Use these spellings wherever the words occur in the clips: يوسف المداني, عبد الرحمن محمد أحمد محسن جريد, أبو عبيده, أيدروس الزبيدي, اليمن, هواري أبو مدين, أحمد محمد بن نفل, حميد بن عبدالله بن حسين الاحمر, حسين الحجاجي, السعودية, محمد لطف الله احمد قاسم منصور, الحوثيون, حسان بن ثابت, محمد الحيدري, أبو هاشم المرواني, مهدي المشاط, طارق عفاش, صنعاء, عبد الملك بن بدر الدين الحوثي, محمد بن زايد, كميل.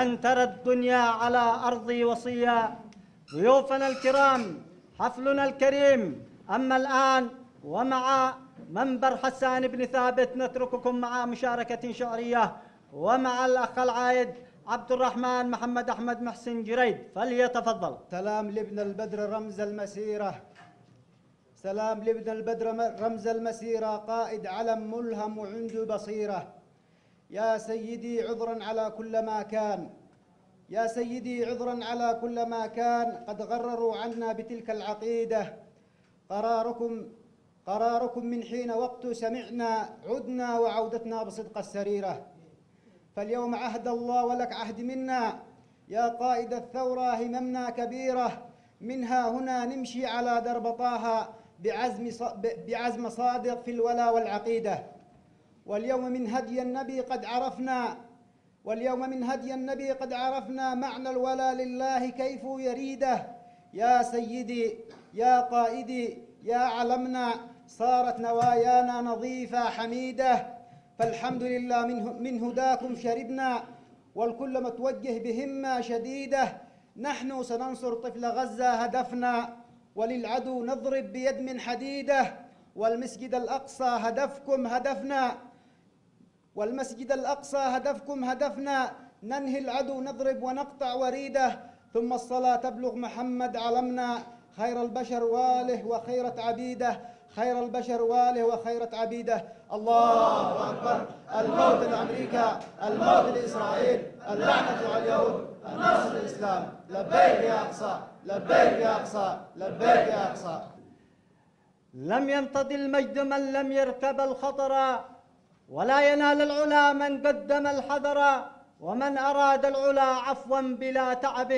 لن ترى الدنيا على أرضي وصيا. ضيوفنا الكرام، حفلنا الكريم. أما الآن ومع منبر حسان بن ثابت نترككم مع مشاركة شعرية ومع الأخ العايد عبد الرحمن محمد أحمد محسن جريد، فليتفضل. سلام لابن البدر رمز المسيرة، سلام لابن البدر رمز المسيرة، قائد علم ملهم وعنده بصيرة. يا سيدي عذرا على كل ما كان، يا سيدي عذرا على كل ما كان، قد غرروا عنا بتلك العقيدة. قراركم من حين وقت سمعنا، عدنا وعودتنا بصدق السريرة. فاليوم عهد الله ولك عهد منا، يا قائد الثورة هممنا كبيرة. منها هنا نمشي على درب طه بعزم صادق في الولا والعقيدة. واليوم من هدي النبي قد عرفنا، واليوم من هدي النبي قد عرفنا معنى الولا لله كيف يريده. يا سيدي يا قائدي يا علمنا، صارت نوايانا نظيفة حميدة. فالحمد لله من هداكم شربنا، والكل متوجه بهمة شديدة. نحن سننصر طفل غزة هدفنا، وللعدو نضرب بيد من حديدة. والمسجد الأقصى هدفكم هدفنا، والمسجد الأقصى هدفكم هدفنا. ننهي العدو نضرب ونقطع وريده، ثم الصلاة تبلغ محمد علمنا. خير البشر واله وخيرة عبيده، خير البشر واله وخيرة عبيده. الله أكبر. الموت لأمريكا، الموت لإسرائيل، اللعنة على اليهود، النصر للإسلام. لبيك يا أقصى، لبيك يا أقصى، لبيك يا أقصى. لم ينتضي المجد من لم يركب الخطر، ولا ينال العلا من قدم الحذر. ومن أراد العلا عفوا بلا تعب،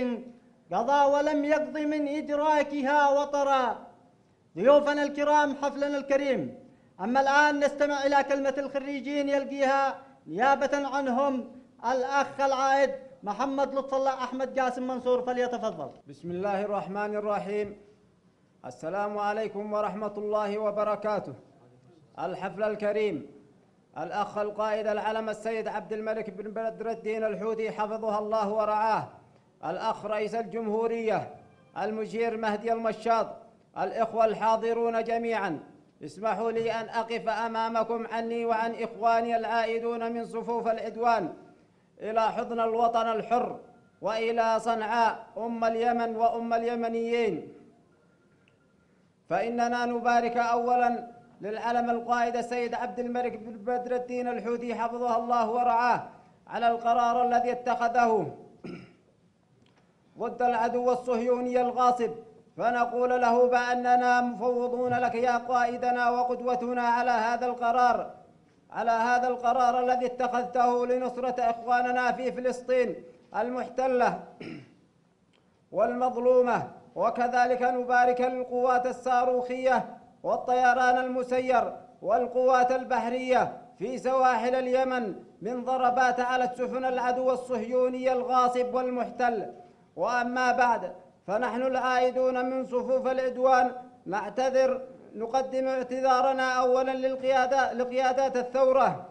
قضى ولم يقض من إدراكها وطرا. ضيوفنا الكرام، حفلنا الكريم. أما الآن نستمع إلى كلمة الخريجين يلقيها نيابة عنهم الأخ العائد محمد لطف الله احمد قاسم منصور، فليتفضل. بسم الله الرحمن الرحيم. السلام عليكم ورحمة الله وبركاته. الحفل الكريم، الأخ القائد العلم السيد عبد الملك بن بدر الدين الحوثي حفظه الله ورعاه، الأخ رئيس الجمهورية، المشير مهدي المشاط، الإخوة الحاضرون جميعا، اسمحوا لي أن أقف أمامكم عني وعن إخواني العائدون من صفوف العدوان إلى حضن الوطن الحر وإلى صنعاء أم اليمن وأم اليمنيين. فإننا نبارك أولا للعلم القائد السيد عبد الملك بن بدر الدين الحوثي حفظه الله ورعاه على القرار الذي اتخذه ضد العدو الصهيوني الغاصب. فنقول له بأننا مفوضون لك يا قائدنا وقدوتنا على هذا القرار، على هذا القرار الذي اتخذته لنصرة إخواننا في فلسطين المحتلة والمظلومة. وكذلك نبارك للقوات الصاروخية والطيران المسير والقوات البحرية في سواحل اليمن من ضربات على سفن العدو الصهيوني الغاصب والمحتل. وأما بعد، فنحن العائدون من صفوف العدوان نقدم اعتذارنا أولا لقيادات الثورة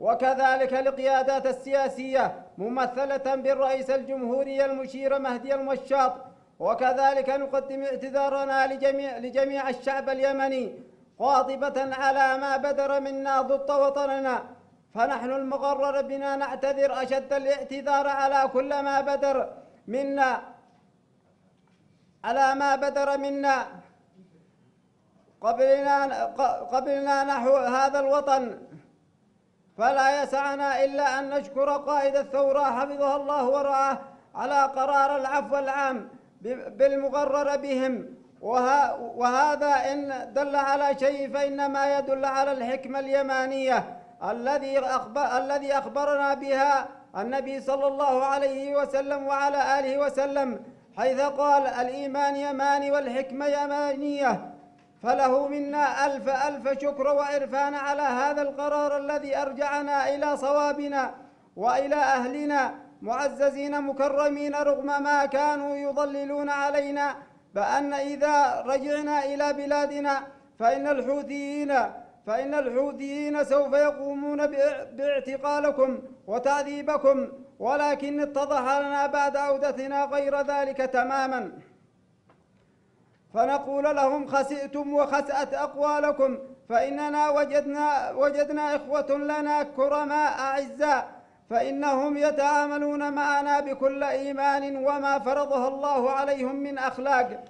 وكذلك القيادات السياسية ممثلة بالرئيس الجمهورية المشير مهدي المشاط. وكذلك نقدم اعتذارنا لجميع الشعب اليمني قاطبة على ما بدر منا ضد وطننا، فنحن المقرر بنا نعتذر أشد الاعتذار على ما بدر منا قبلنا نحو هذا الوطن، فلا يسعنا إلا أن نشكر قائد الثورة حفظه الله ورعاه على قرار العفو العام بالمقرر بهم، وهذا إن دل على شيء فإنما يدل على الحكمة اليمانية الذي أخبرنا بها النبي صلى الله عليه وسلم وعلى آله وسلم، حيث قال: الإيمان يماني والحكمة يمانية. فله منا ألف ألف شكر وإرفان على هذا القرار الذي أرجعنا إلى صوابنا وإلى أهلنا معززين مكرمين، رغم ما كانوا يضللون علينا بأن إذا رجعنا إلى بلادنا فإن الحوثيين سوف يقومون باعتقالكم وتعذيبكم، ولكن اتضح لنا بعد عودتنا غير ذلك تماما، فنقول لهم: خسئتم وخسأت أقوالكم، فإننا وجدنا إخوة لنا كرماء أعزاء، فإنهم يتعاملون معنا بكل إيمان وما فرضه الله عليهم من أخلاق.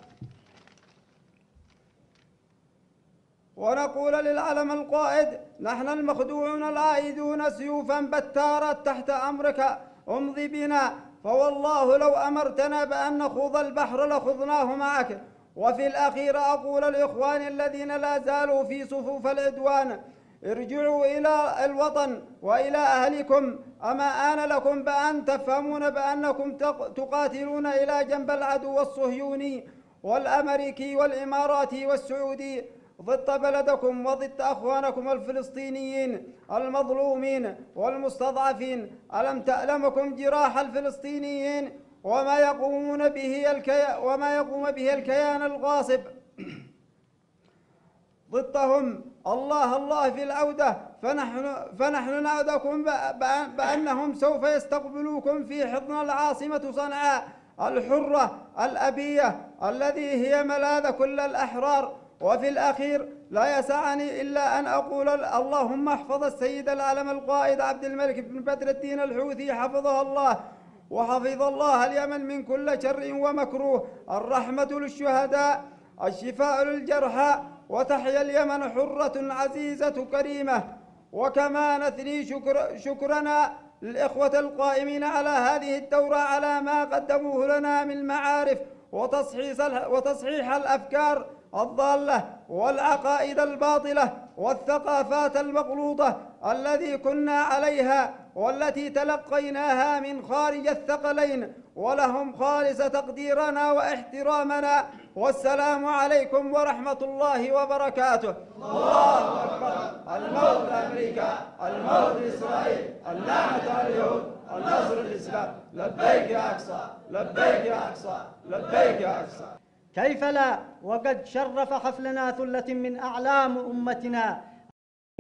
ونقول للعلم القائد: نحن المخدوعون العائدون سيوفا بتارة تحت أمرك أمضي بنا، فوالله لو أمرتنا بأن نخوض البحر لخضناه معك. وفي الأخير أقول لإخواني الذين لا زالوا في صفوف العدوان: ارجعوا إلى الوطن وإلى أهلكم، أما آن لكم بأن تفهمون بأنكم تقاتلون إلى جنب العدو الصهيوني والأمريكي والإماراتي والسعودي ضد بلدكم وضد أخوانكم الفلسطينيين المظلومين والمستضعفين. ألم تألمكم جراح الفلسطينيين وما يقوم به الكيان الغاصب ضدهم؟ الله الله في العودة، فنحن نعدكم بأنهم سوف يستقبلوكم في حضن العاصمة صنعاء الحرة الأبية الذي هي ملاذ كل الأحرار. وفي الأخير لا يسعني إلا أن أقول: اللهم احفظ السيد العلم القائد عبد الملك بن بدر الدين الحوثي حفظه الله، وحفظ الله اليمن من كل شر ومكروه. الرحمة للشهداء، الشفاء للجرحى، وتحيا اليمن حرة عزيزة كريمة. وكما نثني شكرنا للإخوة القائمين على هذه الدورة على ما قدموه لنا من معارف وتصحيح الأفكار الضالة والعقائد الباطلة والثقافات المغلوطة التي كنا عليها والتي تلقيناها من خارج الثقلين، ولهم خالص تقديرنا واحترامنا. والسلام عليكم ورحمة الله وبركاته. الله أكبر. الموت لأمريكا، الموت لإسرائيل، اللعنة على اليهود، النصر للإسلام. لبيك يا أقصى، لبيك يا أقصى، لبيك يا أقصى. كيف لا، وقد شرف حفلنا ثلة من أعلام أمتنا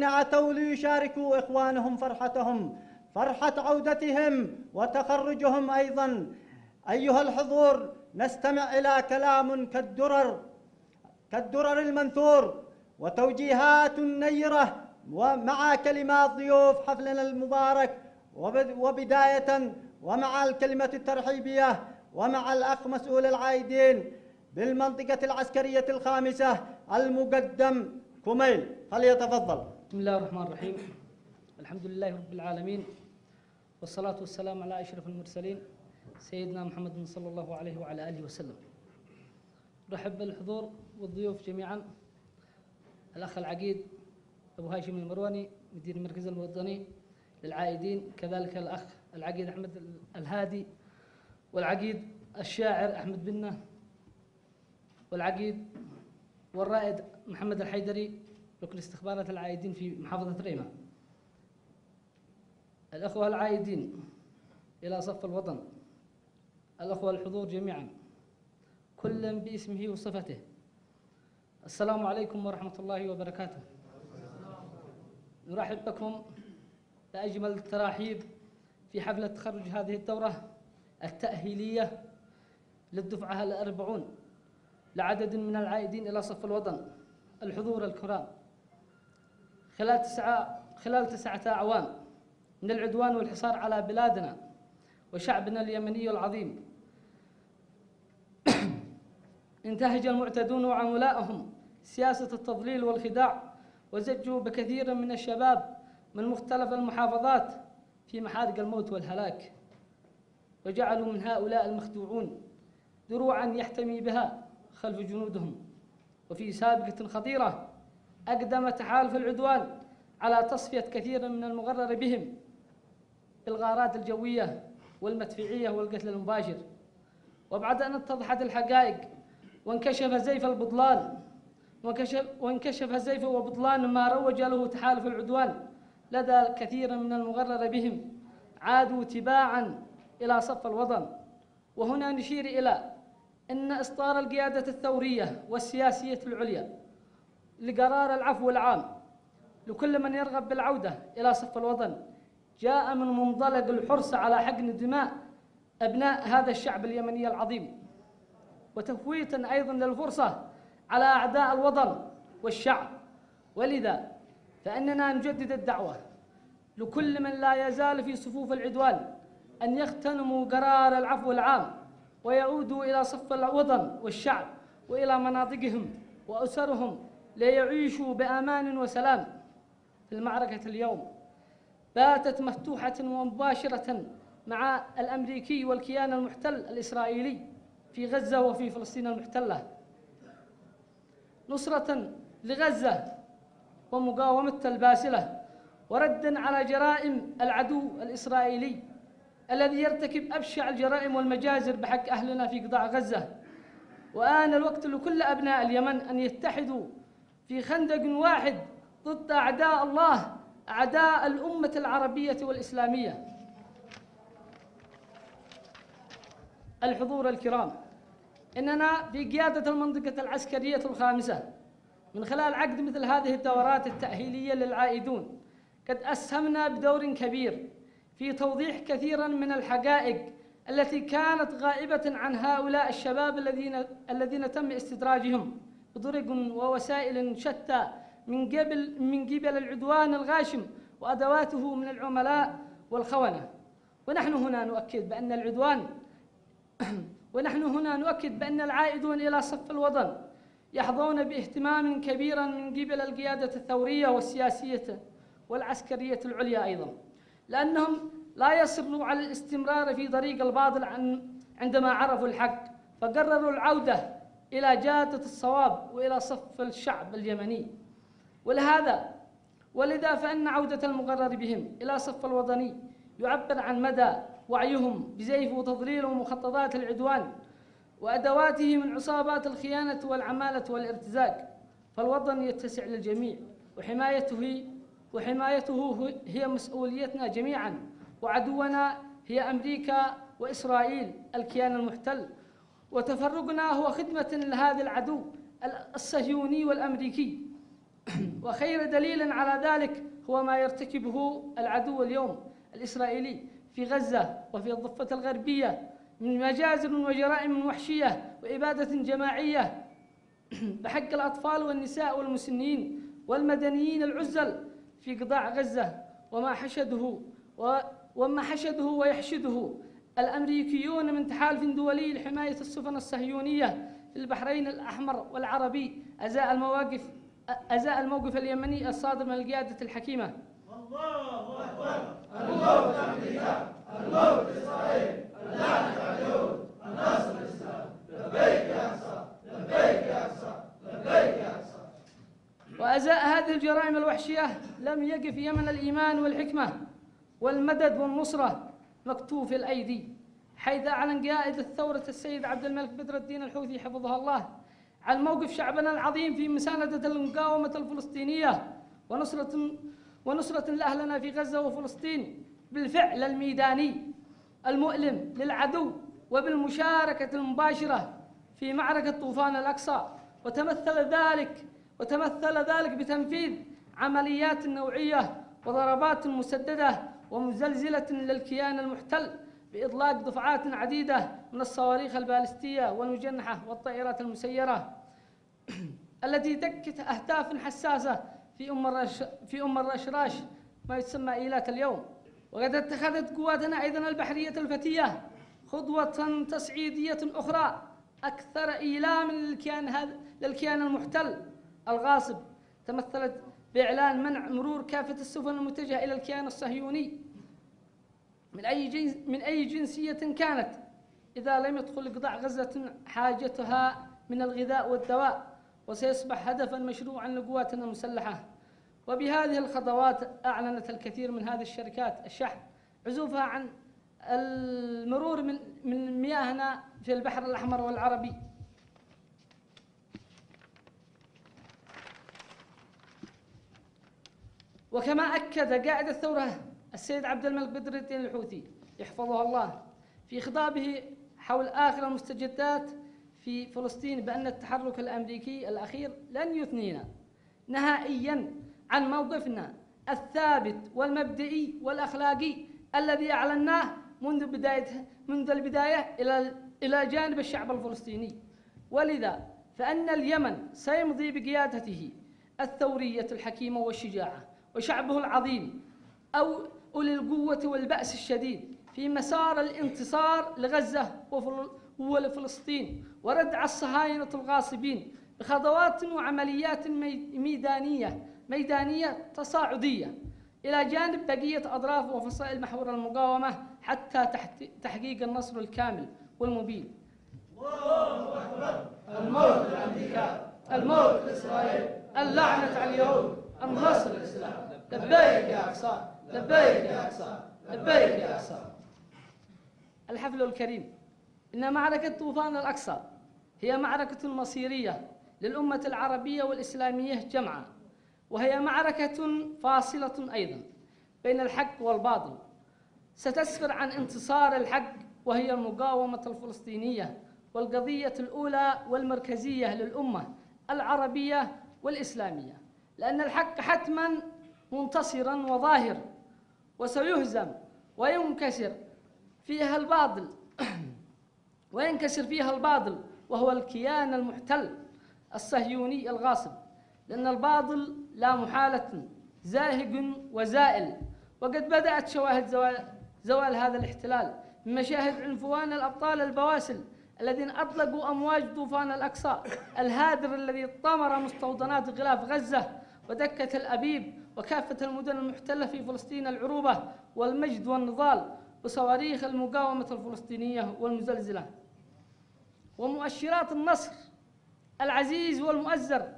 الذين عتوا ليشاركوا إخوانهم فرحتهم، فرحة عودتهم وتخرجهم أيضا. أيها الحضور، نستمع إلى كلام كالدرر المنثور وتوجيهات نيرة ومع كلمات ضيوف حفلنا المبارك. وبداية ومع الكلمة الترحيبية ومع الأخ مسؤول العايدين بالمنطقة العسكرية الخامسة المقدم كميل، فليتفضل. بسم الله الرحمن الرحيم، الحمد لله رب العالمين، والصلاة والسلام على أشرف المرسلين سيدنا محمد صلى الله عليه وعلى آله وسلم. رحب بالحضور والضيوف جميعا. الأخ العقيد أبو هاشم المرواني مدير المركز الوطني للعائدين، كذلك الأخ العقيد أحمد الهادي، والعقيد الشاعر أحمد بن نفل، والعقيد والرائد محمد الحيدري ركن استخبارات العائدين في محافظة ريمة. الأخوة العائدين إلى صف الوطن، الأخوة الحضور جميعا كلا باسمه وصفته، السلام عليكم ورحمة الله وبركاته. نرحب بكم لأجمل الترحيب في حفلة تخرج هذه الدورة التأهيلية للدفعة ال40 لعدد من العائدين إلى صف الوطن الحضور الكرام خلال 9 أعوام من العدوان والحصار على بلادنا وشعبنا اليمني العظيم. انتهج المعتدون وعملاءهم سياسة التضليل والخداع وزجوا بكثير من الشباب من مختلف المحافظات في محارق الموت والهلاك، وجعلوا من هؤلاء المخدوعون دروعا يحتمي بها خلف جنودهم. وفي سابقة خطيرة أقدم تحالف العدوان على تصفية كثير من المغرر بهم بالغارات الجوية والمدفعية والقتل المباشر. وبعد أن اتضحت الحقائق وانكشف زيف البطلان وانكشف زيف وبطلان ما روج له تحالف العدوان لدى كثير من المغرر بهم، عادوا تباعا إلى صف الوطن. وهنا نشير إلى أن إصدار القيادة الثورية والسياسية العليا لقرار العفو العام لكل من يرغب بالعودة إلى صف الوطن جاء من منطلق الحرص على حقن دماء أبناء هذا الشعب اليمني العظيم، وتفويتا أيضا للفرصة على أعداء الوطن والشعب. ولذا فإننا نجدد الدعوة لكل من لا يزال في صفوف العدوان أن يغتنموا قرار العفو العام ويعودوا إلى صف الوطن والشعب وإلى مناطقهم وأسرهم ليعيشوا بأمان وسلام. في المعركة اليوم باتت مفتوحة ومباشرة مع الأمريكي والكيان المحتل الإسرائيلي في غزة وفي فلسطين المحتلة، نصرة لغزة ومقاومة الباسلة، وردا على جرائم العدو الإسرائيلي الذي يرتكب أبشع الجرائم والمجازر بحق أهلنا في قطاع غزة. وآن الوقت لكل أبناء اليمن أن يتحدوا في خندق واحد ضد أعداء الله، أعداء الأمة العربية والإسلامية. الحضور الكرام، إننا في قيادة المنطقة العسكرية الخامسة من خلال عقد مثل هذه الدورات التأهيلية للعائدون قد أسهمنا بدور كبير في توضيح كثيرا من الحقائق التي كانت غائبة عن هؤلاء الشباب الذين تم استدراجهم بطرق ووسائل شتى من قبل العدوان الغاشم وأدواته من العملاء والخونة. ونحن هنا نؤكد بأن العائدون إلى صف الوطن يحظون باهتمام كبيرا من قبل القيادة الثورية والسياسية والعسكرية العليا أيضا، لأنهم لا يصروا على الاستمرار في طريق الباطل عندما عرفوا الحق، فقرروا العودة إلى جادة الصواب وإلى صف الشعب اليمني. ولذا فإن عودة المغرر بهم إلى صف الوطني يعبر عن مدى وعيهم بزيف وتضليل ومخططات العدوان وأدواته من عصابات الخيانة والعمالة والارتزاق. فالوطن يتسع للجميع، وحمايته هي مسؤوليتنا جميعا، وعدونا هي أمريكا وإسرائيل الكيان المحتل، وتفرقنا هو خدمة لهذا العدو الصهيوني والأمريكي. وخير دليل على ذلك هو ما يرتكبه العدو اليوم الإسرائيلي في غزة وفي الضفة الغربية من مجازر وجرائم وحشية وإبادة جماعية بحق الأطفال والنساء والمسنين والمدنيين العزل في قطاع غزة. وما حشده ويحشده الأمريكيون من تحالف دولي لحماية السفن الصهيونية في البحرين الأحمر والعربي أزاء الموقف اليمني الصادر من القيادة الحكيمة. الله أكبر، الموت أمريكا، الموت إسرائيل، اللعنة على اليهود، النصر الإسلام، لبيك يا أقصى، لبيك يا أقصى، لبيك يا أقصى. وأزاء هذه الجرائم الوحشية لم يقف يمن الإيمان والحكمة والمدد والنصرة مكتوف الأيدي، حيث أعلن قائد الثورة السيد عبد الملك بدر الدين الحوثي حفظه الله عن موقف شعبنا العظيم في مساندة المقاومة الفلسطينية ونصرة لأهلنا في غزة وفلسطين بالفعل الميداني المؤلم للعدو وبالمشاركة المباشرة في معركة طوفان الأقصى. وتمثل ذلك بتنفيذ عمليات نوعية وضربات مسددة ومزلزلة للكيان المحتل بإطلاق دفعات عديدة من الصواريخ البالستية والمجنحة والطائرات المسيرة التي دكت أهداف حساسة في أم الرشراش ما يسمى إيلات اليوم. وقد اتخذت قواتنا أيضا البحرية الفتية خطوة تصعيدية أخرى أكثر إيلاما للكيان المحتل الغاصب، تمثلت بإعلان منع مرور كافة السفن المتجهة إلى الكيان الصهيوني من أي جنسية كانت إذا لم يدخل قطاع غزة حاجتها من الغذاء والدواء، وسيصبح هدفا مشروعا لقواتنا المسلحة. وبهذه الخطوات أعلنت الكثير من هذه الشركات الشحن عزوفها عن المرور من مياهنا في البحر الأحمر والعربي. وكما أكد قائد الثورة السيد عبد الملك بدر الدين الحوثي يحفظه الله في خطابه حول آخر المستجدات في فلسطين بأن التحرك الأمريكي الأخير لن يثنينا نهائياً عن موقفنا الثابت والمبدئي والأخلاقي الذي أعلناه منذ البداية إلى جانب الشعب الفلسطيني، ولذا فأن اليمن سيمضي بقيادته الثورية الحكيمة والشجاعة وشعبه العظيم أو أولي القوة والبأس الشديد في مسار الانتصار لغزة ولفلسطين وردع الصهاينة الغاصبين بخطوات وعمليات ميدانية تصاعدية إلى جانب بقية أطراف وفصائل محور المقاومة حتى تحقيق النصر الكامل والمبين. الله أكبر! الموت لأمريكا! الموت لإسرائيل! اللعنة على اليهود! النصر للإسلام! لبيك يا أقصى! لبيك يا أقصى! لبيك يا أقصى! الحفل الكريم، إن معركة طوفان الأقصى هي معركة مصيرية للأمة العربية والإسلامية جمعاً، وهي معركة فاصلة أيضاً بين الحق والباطل، ستسفر عن انتصار الحق وهي المقاومة الفلسطينية والقضية الأولى والمركزية للأمة العربية والإسلامية، لأن الحق حتماً منتصراً وظاهر، وسيهزم وينكسر فيها الباطل وهو الكيان المحتل الصهيوني الغاصب، لأن الباطل لا محالة زاهق وزائل. وقد بدأت شواهد زوال هذا الاحتلال من مشاهد عنفوان الأبطال البواسل الذين أطلقوا أمواج طوفان الأقصى الهادر الذي طمر مستوطنات غلاف غزة ودكت الأبيب وكافة المدن المحتلة في فلسطين العروبة والمجد والنضال بصواريخ المقاومة الفلسطينية والمزلزلة. ومؤشرات النصر العزيز والمؤزر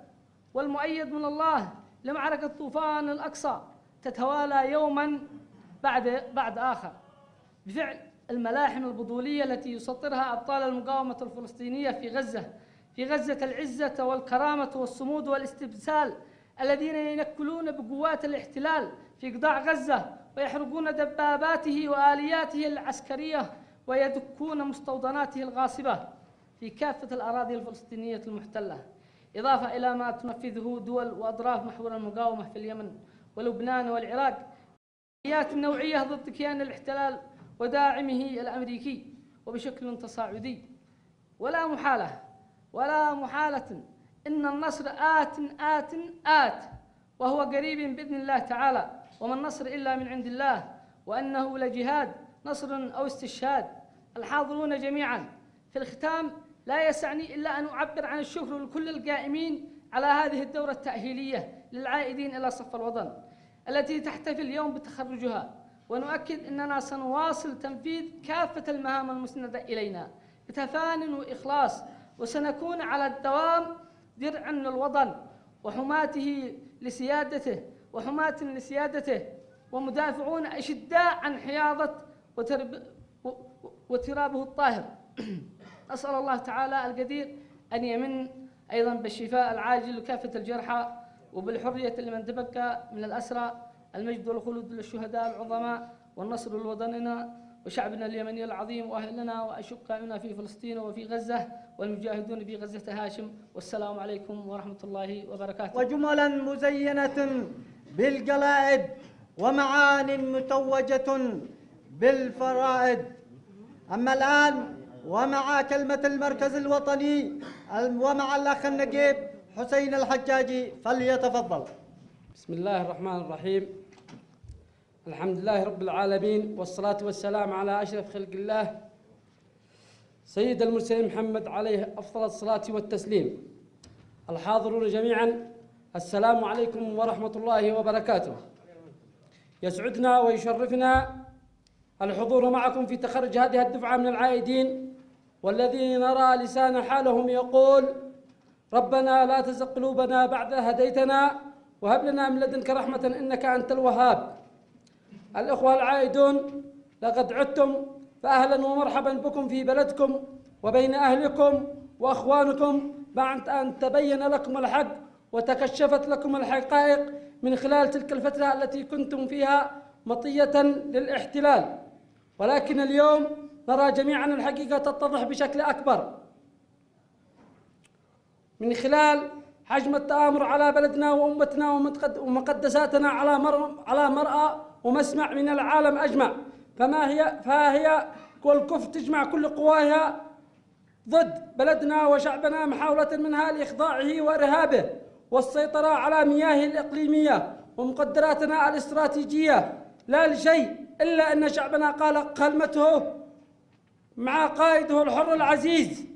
والمؤيد من الله لمعركة طوفان الأقصى تتوالى يوماً بعد آخر بفعل الملاحم البطولية التي يسطرها أبطال المقاومة الفلسطينية في غزة العزة والكرامة والصمود والاستبسال، الذين ينكلون بقوات الاحتلال في قطاع غزة ويحرقون دباباته وآلياته العسكرية ويدكون مستوطناته الغاصبة في كافة الأراضي الفلسطينية المحتلة، إضافة إلى ما تنفذه دول وأطراف محور المقاومة في اليمن ولبنان والعراق، عمليات نوعية ضد كيان الاحتلال وداعمه الأمريكي وبشكل تصاعدي. ولا محالة إن النصر آت وهو قريب بإذن الله تعالى، وما النصر إلا من عند الله، وأنه لجهاد نصر أو استشهاد. الحاضرون جميعا، في الختام لا يسعني إلا أن أعبر عن الشكر لكل القائمين على هذه الدورة التأهيلية للعائدين إلى صف الوطن التي تحتفل اليوم بتخرجها، ونؤكد أننا سنواصل تنفيذ كافة المهام المسندة إلينا بتفان وإخلاص، وسنكون على الدوام درعاً للوطن وحماة لسيادته ومدافعون أشداء عن حياضة وترابه الطاهر. أسأل الله تعالى القدير أن يمن أيضاً بالشفاء العاجل لكافة الجرحى، وبالحرية لمن تبكى من الأسرى، المجد والخلود للشهداء العظماء، والنصر لوطننا وشعبنا اليمني العظيم وأهلنا وأشقائنا في فلسطين وفي غزة والمجاهدون في غزة هاشم، والسلام عليكم ورحمة الله وبركاته. وجملا مزينة بالقلائد ومعان متوجة بالفرائد. أما الآن ومع كلمة المركز الوطني ومع الأخ النقيب حسين الحجاجي فليتفضل. بسم الله الرحمن الرحيم. الحمد لله رب العالمين، والصلاة والسلام على أشرف خلق الله سيد المرسلين محمد عليه أفضل الصلاة والتسليم. الحاضرون جميعا، السلام عليكم ورحمة الله وبركاته. يسعدنا ويشرفنا الحضور معكم في تخرج هذه الدفعة من العائدين، والذي نرى لسان حالهم يقول: ربنا لا تزغ قلوبنا بعد هديتنا وهب لنا من لدنك رحمة إنك أنت الوهاب. الأخوة العائدون، لقد عدتم، فأهلا ومرحبا بكم في بلدكم وبين أهلكم وأخوانكم، بعد أن تبين لكم الحق وتكشفت لكم الحقائق من خلال تلك الفترة التي كنتم فيها مطية للاحتلال. ولكن اليوم نرى جميعا الحقيقة تتضح بشكل أكبر من خلال حجم التآمر على بلدنا وأمتنا ومقدساتنا على مرأى ومسمع من العالم أجمع. فهي والكف تجمع كل قواها ضد بلدنا وشعبنا، محاولة منها لإخضاعه وإرهابه والسيطرة على مياهه الإقليمية ومقدراتنا الاستراتيجية. لا لشيء إلا أن شعبنا قال كلمته مع قائده الحر العزيز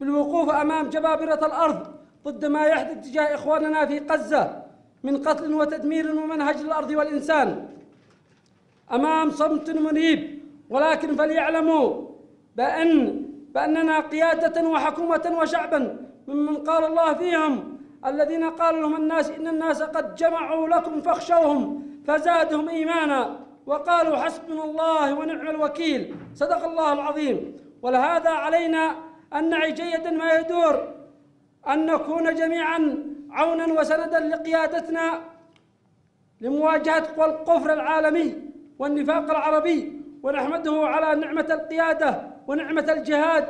بالوقوف أمام جبابرة الأرض ضد ما يحدث تجاه إخواننا في غزة من قتل وتدمير ومنهج الأرض والإنسان أمام صمت منيب. ولكن فليعلموا بأننا قيادة وحكومة وشعبا ممن قال الله فيهم: الذين قال لهم الناس إن الناس قد جمعوا لكم فاخشوهم فزادهم إيمانا وقالوا حسبنا الله ونعم الوكيل. صدق الله العظيم. ولهذا علينا أن نعي جيدا ما يدور، أن نكون جميعا عونا وسندا لقيادتنا لمواجهة قوى الكفر العالمي والنفاق العربي، ونحمده على نعمة القيادة ونعمة الجهاد،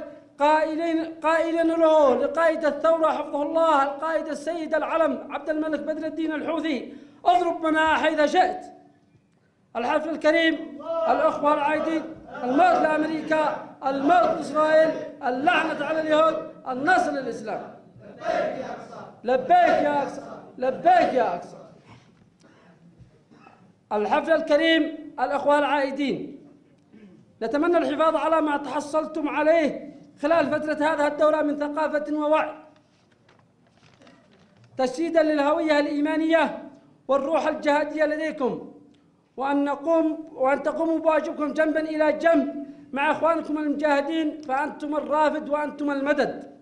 قائلا له لقائد الثورة حفظه الله القائد السيد العلم عبد الملك بدر الدين الحوثي: اضرب منها حيث شئت. الحرف الكريم، الأخوة العايدين، الموت لأمريكا، الموت لإسرائيل، اللعنة على اليهود، النصر للإسلام. لبيك يا أقصى، لبيك يا أقصى. الحفل الكريم، الأخوة العائدين، نتمنى الحفاظ على ما تحصلتم عليه خلال فترة هذه الدورة من ثقافة ووعي، تشييدا للهوية الإيمانية والروح الجهادية لديكم، وأن تقوموا بواجبكم جنبا إلى جنب مع إخوانكم المجاهدين، فأنتم الرافد وأنتم المدد.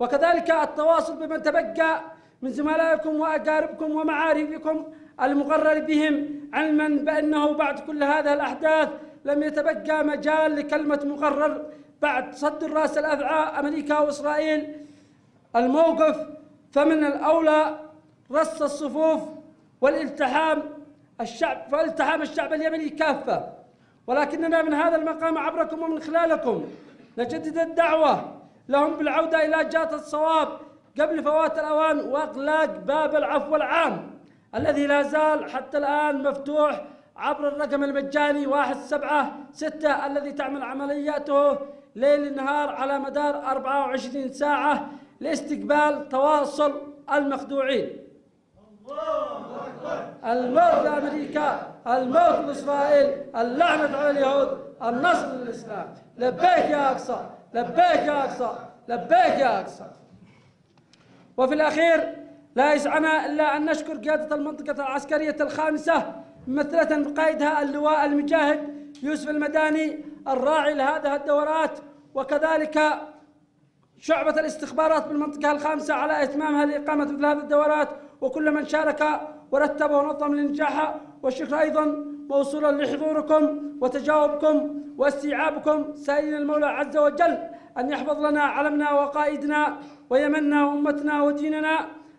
وكذلك التواصل بمن تبقى من زملائكم وأقاربكم ومعارفكم المقرر بهم، علما بأنه بعد كل هذه الأحداث لم يتبقى مجال لكلمة مقرر بعد صد الرأس الأذعى أمريكا وإسرائيل الموقف. فمن الأولى رص الصفوف والالتحام الشعب اليمني كافة. ولكننا من هذا المقام عبركم ومن خلالكم نجدد الدعوة لهم بالعودة إلى جادة الصواب قبل فوات الأوان، وإغلاق باب العفو العام الذي لا زال حتى الآن مفتوح عبر الرقم المجاني 176 الذي تعمل عملياته ليل نهار على مدار 24 ساعة لاستقبال تواصل المخدوعين. الله أكبر. الموت لأمريكا، الموت لإسرائيل، اللعنة على اليهود، النصر للإسلام. لبيك يا أقصى، لبيك يا أقصى، لبيك يا أقصى. وفي الأخير لا يسعنا إلا أن نشكر قيادة المنطقة العسكرية الخامسة ممثلة بقائدها اللواء المجاهد يوسف المداني الراعي لهذه الدورات، وكذلك شعبة الاستخبارات بالمنطقة الخامسة على إتمامها لإقامة مثل هذه الدورات، وكل من شارك ورتب ونظم لنجاحها. والشكر أيضا موصولا لحضوركم وتجاوبكم واستيعابكم، سائلين المولى عز وجل أن يحفظ لنا علمنا وقائدنا ويمننا وأمتنا وديننا.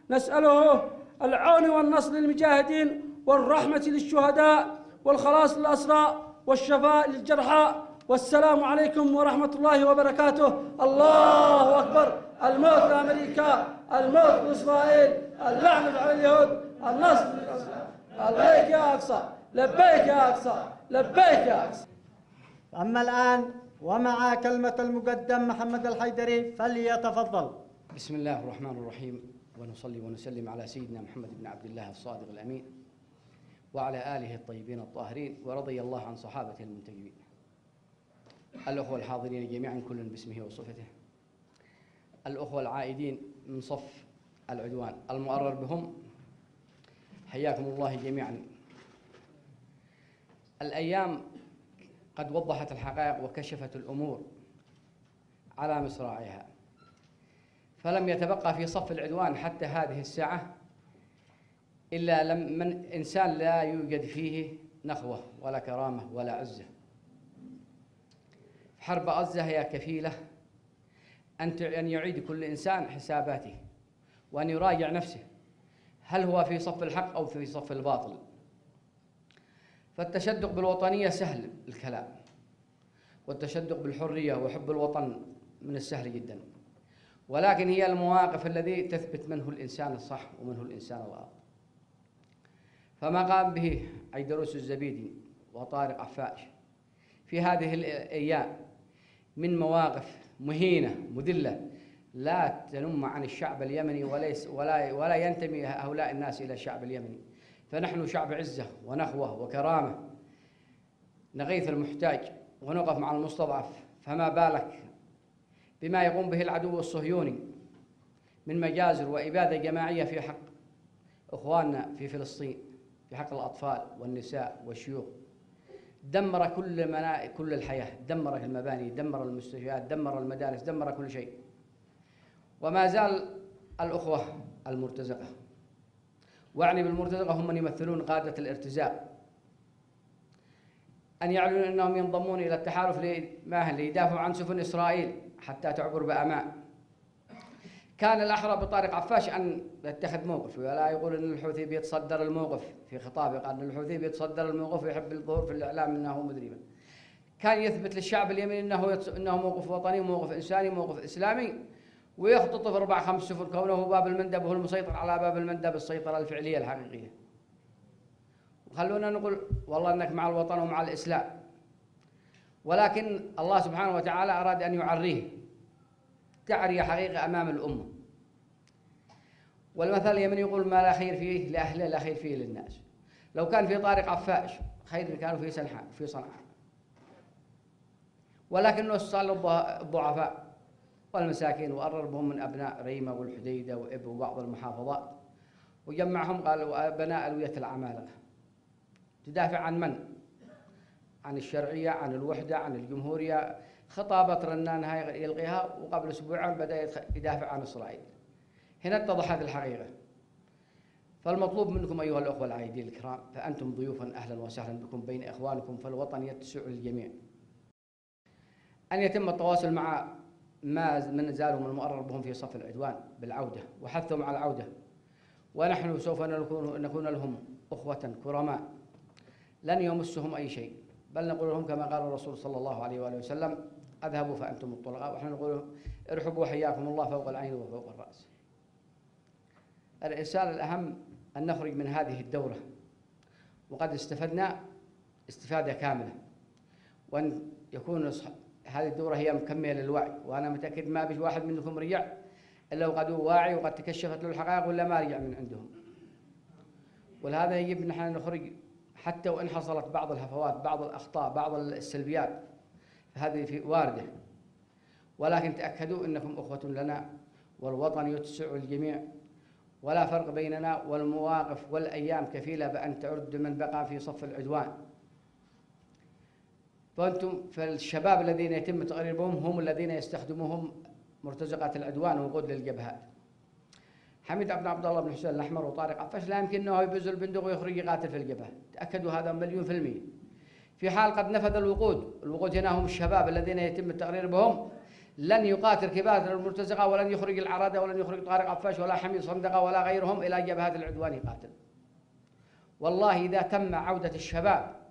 نسأله العون والنصر للمجاهدين، والرحمة للشهداء، والخلاص للأسرى، والشفاء للجرحى. والسلام عليكم ورحمة الله وبركاته. الله أكبر. الموت لأمريكا، الموت لإسرائيل، اللعنة على اليهود، النصر للإسلام. لبيك يا أقصى، لبيك يا أقصى، لبيك يا أقصى. أما الآن ومع كلمة المقدم محمد الحيدري فليتفضل. بسم الله الرحمن الرحيم، ونصلي ونسلم على سيدنا محمد بن عبد الله الصادق الأمين وعلى آله الطيبين الطاهرين، ورضي الله عن صحابته المنتجبين. الأخوة الحاضرين جميعا كل باسمه وصفته، الأخوة العائدين من صف العدوان المؤرر بهم، حياكم الله جميعا. الأيام قد وضحت الحقائق وكشفت الأمور على مصراعيها، فلم يتبقى في صف العدوان حتى هذه الساعة إلا من إنسان لا يوجد فيه نخوة ولا كرامة ولا عزة. حرب غزة هي كفيلة أن يعيد كل إنسان حساباته، وأن يراجع نفسه هل هو في صف الحق أو في صف الباطل. فالتشدق بالوطنية سهل الكلام، والتشدق بالحرية وحب الوطن من السهل جدا، ولكن هي المواقف الذي تثبت من هو الإنسان الصح ومن هو الإنسان الغلط. فما قام به أيدروس الزبيدي وطارق عفاش في هذه الأيام من مواقف مهينة مذلة لا تنم عن الشعب اليمني، ولا ينتمي هؤلاء الناس إلى الشعب اليمني. فنحن شعب عزة ونخوة وكرامة، نغيث المحتاج ونقف مع المستضعف، فما بالك بما يقوم به العدو الصهيوني من مجازر وإبادة جماعية في حق إخواننا في فلسطين، في حق الأطفال والنساء والشيوخ. دمر كل الحياة، دمر المباني، دمر المستشفيات، دمر المدارس، دمر كل شيء. وما زال الأخوة المرتزقة، واعني بالمرتزقة هم من يمثلون قادة الارتزاق، أن يعلنوا أنهم ينضمون إلى التحالف ليدافعوا عن سفن إسرائيل حتى تعبر بأمان. كان الأحرى بطارق عفاش أن يتخذ موقف ولا يقول أن الحوثي بيتصدر الموقف، في خطابه قال أن الحوثي بيتصدر الموقف ويحب الظهور في الإعلام أنه مذنب. كان يثبت للشعب اليمني أنه موقف وطني وموقف إنساني وموقف إسلامي، ويختطف 4-5 سفن كونه باب المندب، وهو المسيطر على باب المندب السيطرة الفعلية الحقيقية. وخلونا نقول والله أنك مع الوطن ومع الإسلام، ولكن الله سبحانه وتعالى أراد أن يعريه تعرية حقيقة أمام الأمة. والمثل اليمني يقول ما لا خير فيه لأهله لا خير فيه للناس. لو كان في طارق عفاش خير كانوا في صنعاء، ولكنه استغل الضعفاء والمساكين وقرر بهم من أبناء ريمة والحديدة وإب وبعض المحافظات، وجمعهم قالوا أبناء ألوية العمالقة. تدافع عن من؟ عن الشرعية، عن الوحدة، عن الجمهورية. خطابة رنان هاي يلقيها، وقبل أسبوعين بدأ يدافع عن إسرائيل. هنا اتضحت الحقيقة. فالمطلوب منكم أيها الأخوة العايدين الكرام، فأنتم ضيوفا أهلا وسهلا بكم بين إخوانكم، فالوطن يتسع للجميع، أن يتم التواصل مع من زالهم المؤرر بهم في صف العدوان بالعودة وحثهم على العودة. ونحن سوف نكون لهم أخوة كرماء لن يمسهم أي شيء، بل نقول لهم كما قال الرسول صلى الله عليه وآله وسلم اذهبوا فأنتم الطلقاء، ونحن نقول لهم ارحبوا حياكم الله فوق العين وفوق الرأس. الرسالة الأهم أن نخرج من هذه الدورة وقد استفدنا استفادة كاملة، وأن يكون هذه الدورة هي مكملة للوعي. وأنا متأكد ما بيش واحد منكم رجع إلا وقد هو واعي وقد تكشفت له الحقائق، ولا ما رجع من عندهم. ولهذا يجب نحن نخرج حتى وإن حصلت بعض الهفوات، بعض الأخطاء، بعض السلبيات، هذه واردة، ولكن تأكدوا أنكم أخوة لنا، والوطن يتسع الجميع ولا فرق بيننا، والمواقف والأيام كفيلة بأن تعد من بقى في صف العدوان. فأنتم فالشباب الذين يتم تقريبهم هم الذين يستخدموهم مرتزقة العدوان ووقود للجبهات. حميد بن عبدالله بن حسين الاحمر وطارق عفاش لا يمكن انه يبز البندق ويخرج يقاتل في الجبهه، تاكدوا هذا 1,000,000%. في حال قد نفذ الوقود، الوقود هنا هم الشباب الذين يتم التقرير بهم، لن يقاتل كبار المرتزقه، ولن يخرج العراده، ولن يخرج طارق عفاش ولا حميد صندقه ولا غيرهم الى جبهات العدوان يقاتل. والله اذا تم عوده الشباب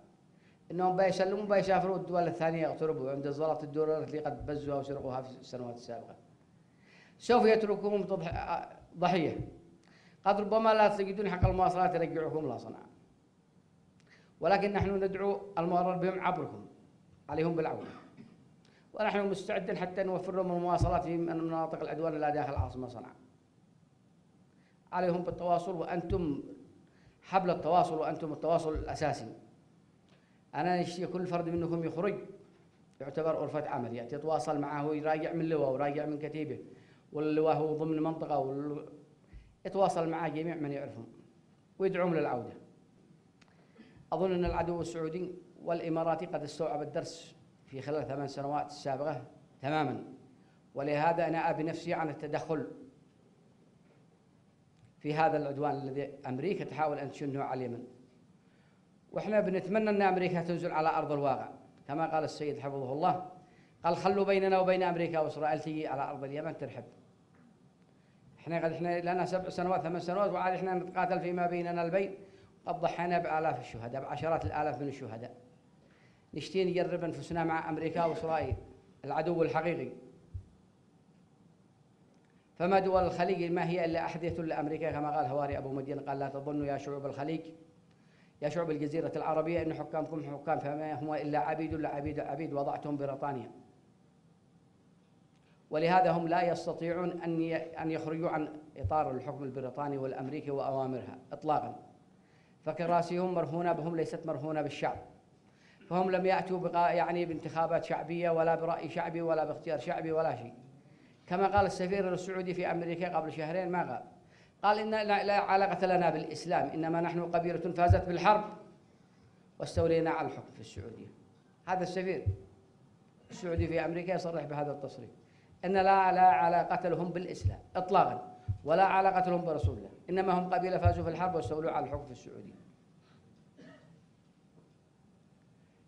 انهم بيسلموا بيسافروا الدول الثانيه يقتربوا عند زلط الدولارات اللي قد بزوها وسرقوها في السنوات السابقه. سوف يتركوهم ضحية، قد ربما لا تجدون حق المواصلات يرجعكم لصنعاء. ولكن نحن ندعو المؤرر بهم عبركم عليهم بالعون، ونحن مستعدين حتى نوفر لهم المواصلات في من مناطق العدوان إلى داخل العاصمة صنعاء. عليهم بالتواصل، وأنتم حبل التواصل، وأنتم التواصل الأساسي. أنا نشتي كل فرد منكم يخرج يعتبر غرفة عمل، يأتي يتواصل معه ويراجع من لواء ويراجع من كتيبه، واللواء هو ضمن منطقة يتواصل معه جميع من يعرفهم ويدعوهم للعودة. أظن أن العدو السعودي والإماراتي قد استوعب الدرس في خلال 8 سنوات السابقة تماما، ولهذا أنا أبي نفسي عن التدخل في هذا العدوان الذي أمريكا تحاول أن تشنه على اليمن. وإحنا بنتمنى أن أمريكا تنزل على أرض الواقع، كما قال السيد حفظه الله، قال خلوا بيننا وبين أمريكا وإسرائيل تجي على أرض اليمن ترحب. إحنا لنا 7 سنوات 8 سنوات وعاد إحنا نتقاتل فيما بيننا البين، قد ضحينا بآلاف الشهداء، بعشرات الآلاف من الشهداء. نشتي نجرب أنفسنا مع أمريكا وإسرائيل العدو الحقيقي. فما دول الخليج ما هي إلا أحذية لأمريكا، كما قال هواري أبو مدين، قال لا تظنوا يا شعوب الخليج يا شعوب الجزيرة العربية أن حكامكم حكام فما هم إلا عبيد لعبيد عبيد وضعتهم بريطانيا. ولهذا هم لا يستطيعون أن يخرجوا عن إطار الحكم البريطاني والأمريكي وأوامرها إطلاقا، فكراسيهم مرهونة بهم، ليست مرهونة بالشعب. فهم لم يأتوا بانتخابات شعبية ولا برأي شعبي ولا باختيار شعبي ولا شيء. كما قال السفير السعودي في أمريكا قبل شهرين، ما قال إن لا علاقة لنا بالإسلام، إنما نحن قبيلة فازت بالحرب واستولينا على الحكم في السعودية. هذا السفير السعودي في أمريكا يصرح بهذا التصريح، إن لا علاقة لهم بالإسلام إطلاقا، ولا علاقة لهم برسول الله، إنما هم قبيلة فازوا في الحرب واستولوا على الحكم في السعودية.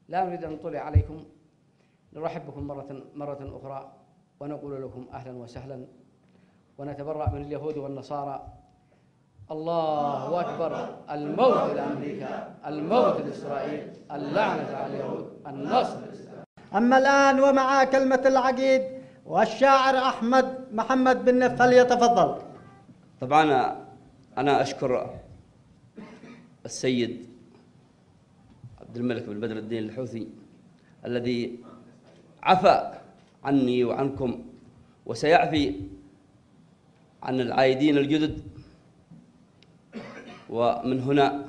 لا نريد أن نطلع عليكم، نرحب بكم مرة أخرى، ونقول لكم أهلا وسهلا، ونتبرأ من اليهود والنصارى. الله أكبر، الموت لأمريكا، الموت لإسرائيل، اللعنة على اليهود، النصر لإسرائيل. أما الآن ومع كلمة العقيد والشاعر أحمد محمد بن نفل يتفضل. طبعا أنا أشكر السيد عبد الملك بن بدر الدين الحوثي الذي عفى عني وعنكم، وسيعفي عن العايدين الجدد. ومن هنا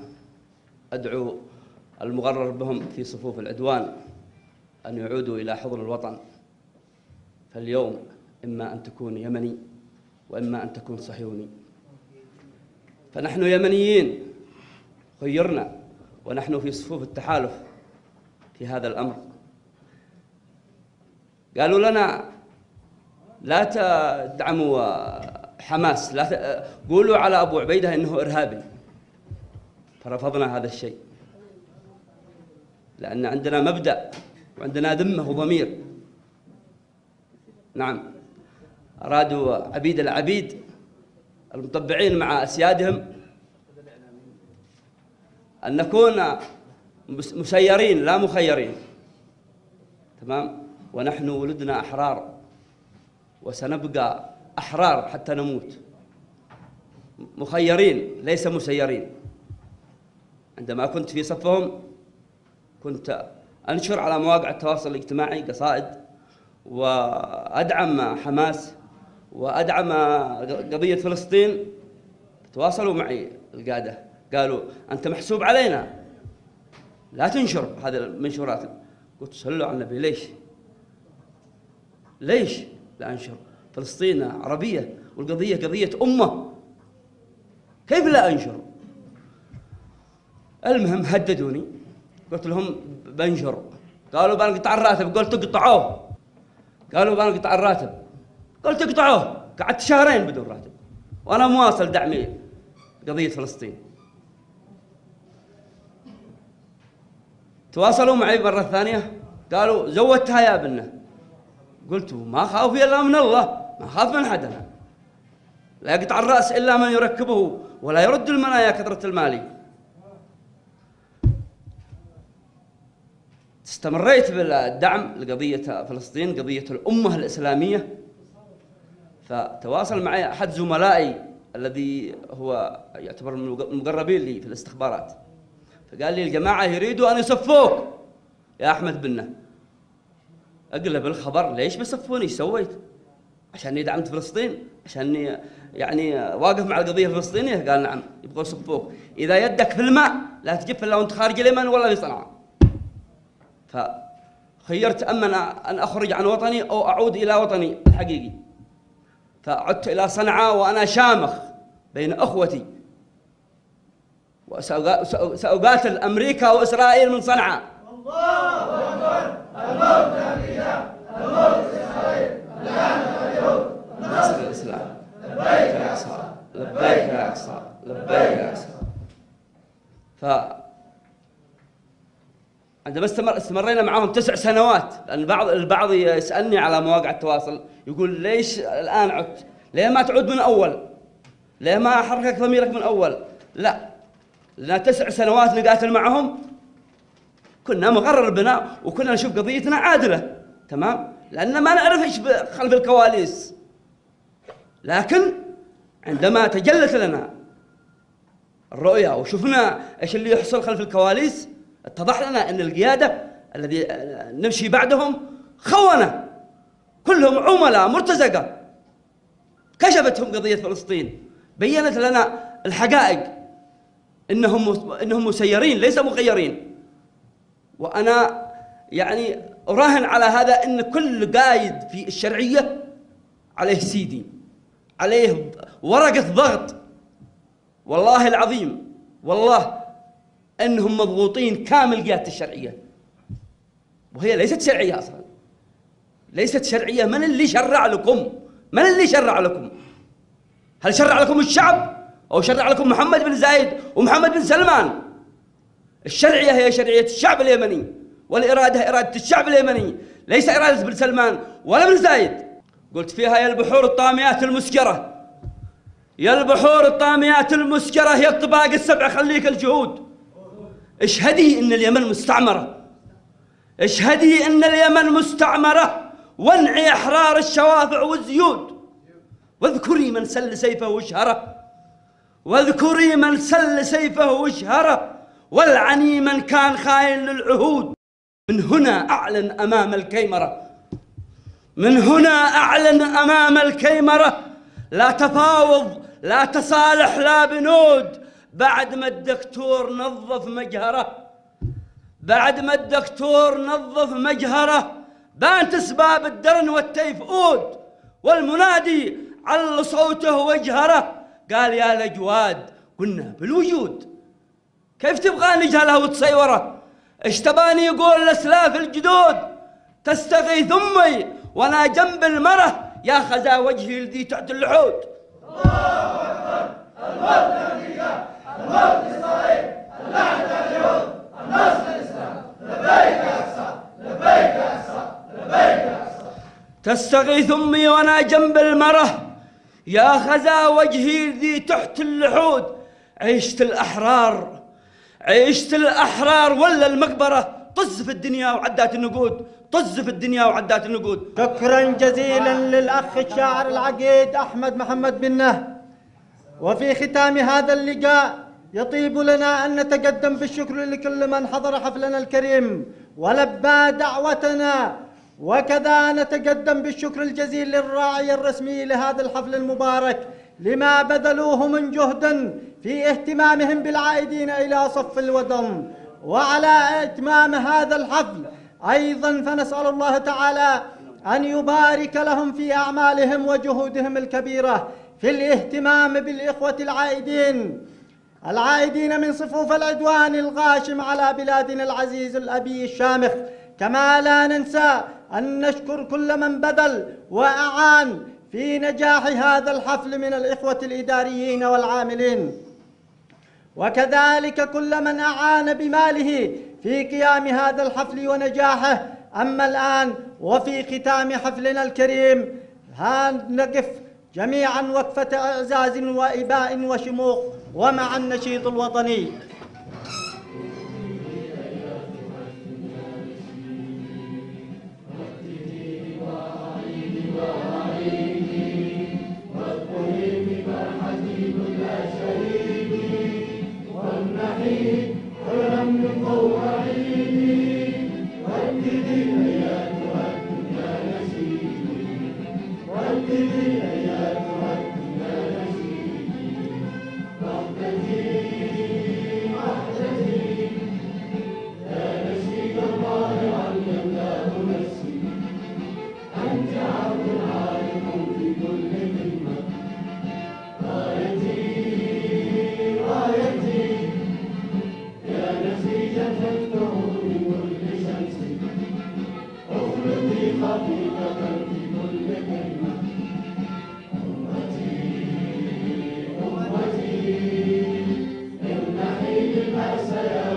أدعو المغرر بهم في صفوف العدوان أن يعودوا إلى حضن الوطن، فاليوم إما أن تكون يمني وإما أن تكون صهيوني. فنحن يمنيين خيرنا، ونحن في صفوف التحالف في هذا الأمر. قالوا لنا لا تدعموا حماس، لا قولوا على أبو عبيده إنه إرهابي، فرفضنا هذا الشيء، لأن عندنا مبدأ وعندنا ذمة وضمير. نعم، أرادوا عبيد العبيد المطبعين مع أسيادهم أن نكون مسيرين لا مخيرين، تمام؟ ونحن ولدنا أحرار، وسنبقى أحرار حتى نموت، مخيرين ليس مسيرين. عندما كنت في صفهم كنت أنشر على مواقع التواصل الاجتماعي قصائد، وأدعم حماس، وأدعم قضية فلسطين. تواصلوا معي القادة، قالوا أنت محسوب علينا، لا تنشر هذه المنشورات. قلت صلوا على النبي، ليش لا أنشر؟ فلسطين عربية والقضية قضية أمة، كيف لا أنشر؟ المهم هددوني، قلت لهم بنشر. قالوا بنقطع الراتب، قلت اقطعوه. قالوا بنقطع الراتب، قلت اقطعوه. قعدت 2 شهرين بدون راتب، وأنا مواصل دعمي قضية فلسطين. تواصلوا معي مرة ثانية، قالوا زودتها يا بنا. قلت ما خافي إلا من الله، ما خاف من حد أنا، لا يقطع الرأس إلا من يركبه، ولا يرد المنايا كثرة المالي. استمريت بالدعم لقضية فلسطين، قضية الأمة الإسلامية. فتواصل معي أحد زملائي الذي هو يعتبر من المقربين لي في الاستخبارات، فقال لي الجماعة يريدوا أن يصفوك يا أحمد بن نفل. أقلب الخبر، ليش بيصفوني؟ ايش سويت؟ عشاني دعمت فلسطين؟ عشاني يعني واقف مع القضية الفلسطينية؟ قال نعم، يبغوا يصفوك، إذا يدك في الماء لا تجف إلا وأنت خارج اليمن ولا في صنعاء. فخيرت أما أن أخرج عن وطني أو أعود إلى وطني الحقيقي. فعدت إلى صنعاء وأنا شامخ بين أخوتي، وسأقاتل أمريكا وإسرائيل من صنعاء. الله أكبر، الموت أمريكا، الموت إسرائيل، اللعنة اليهود، نصر الإسلام. لبيك يا أقصى، لبيك يا أقصى، لبيك يا أقصى. عندما استمرينا معهم 9 سنوات، لأن البعض يسألني على مواقع التواصل يقول ليش الآن عدت؟ ليه ما تعود من أول؟ ليه ما أحركك ضميرك من أول؟ لا، لنا 9 سنوات نقاتل معهم، كنا مقرر بنا وكنا نشوف قضيتنا عادلة، تمام؟ لأننا ما نعرف إيش خلف الكواليس. لكن عندما تجلت لنا الرؤية وشفنا إيش اللي يحصل خلف الكواليس، اتضح لنا أن القيادة الذي نمشي بعدهم خونة، كلهم عملاء مرتزقة، كشفتهم قضية فلسطين، بيّنت لنا الحقائق، إنهم مسيرين ليس مغيرين. وأنا يعني أراهن على هذا أن كل قائد في الشرعية عليه سيدي، عليه ورقة ضغط، والله العظيم والله أنهم مضغوطين كامل قيادة الشرعية، وهي ليست شرعية أصلا، ليست شرعية. من اللي شرع لكم؟ من اللي شرع لكم؟ هل شرع لكم الشعب؟ أو شرع لكم محمد بن زايد ومحمد بن سلمان؟ الشرعية هي شرعية الشعب اليمني، والإرادة هي إرادة الشعب اليمني، ليس إرادة بن سلمان ولا بن زايد. قلت فيها يا البحور الطاميات المسكرة، يا البحور الطاميات المسكرة، يا الطباق السبعة خليك الجهود. اشهدي إن اليمن مستعمرة، اشهدي إن اليمن مستعمرة، وانعي أحرار الشوافع والزيود، واذكري من سل سيفه وشهره، واذكري من سل سيفه وشهره، والعني من كان خائن للعهود. من هنا أعلن أمام الكاميرا، من هنا أعلن أمام الكاميرا، لا تفاوض لا تصالح لا بنود. بعد ما الدكتور نظف مجهره، بعد ما الدكتور نظف مجهره، بانت أسباب الدرن والتيفؤود، والمنادي عل صوته وجهره، قال يا الأجواد. قلنا بالوجود كيف تبغى نجهلها وتصيوره؟ ايش تباني يقول لاسلاف الجدود؟ تستغيث امي وانا جنب المره، يا خزا وجهي لذي تعت اللحود. الله اكبر، الموت امريكا، الموت اسرائيل، اللعنه اليهود، النصر الاسلام. لبيك يا اقصى، لبيك يا اقصى، لبيك يا اقصى. تستغيث امي وانا جنب المره، يا خزا وجهي ذي تحت اللحود. عيشت الأحرار، عيشت الأحرار ولا المقبرة؟ طز في الدنيا وعدات النقود، طز في الدنيا وعدات النقود. شكرا جزيلا للأخ الشاعر العقيد أحمد محمد بن نفل. وفي ختام هذا اللقاء يطيب لنا أن نتقدم بالشكر لكل من حضر حفلنا الكريم ولبى دعوتنا، وكذا نتقدم بالشكر الجزيل للراعي الرسمي لهذا الحفل المبارك لما بذلوه من جهد في اهتمامهم بالعائدين إلى صف الوطن. وعلى إتمام هذا الحفل أيضا فنسأل الله تعالى أن يبارك لهم في أعمالهم وجهودهم الكبيرة في الاهتمام بالإخوة العائدين من صفوف العدوان الغاشم على بلادنا العزيز الأبي الشامخ. كما لا ننسى أن نشكر كل من بذل وأعان في نجاح هذا الحفل من الإخوة الإداريين والعاملين، وكذلك كل من أعان بماله في قيام هذا الحفل ونجاحه. أما الآن وفي ختام حفلنا الكريم نقف جميعا وقفة إعزاز وإباء وشموخ ومع النشيد الوطني. أمتي من نحيل المأساة.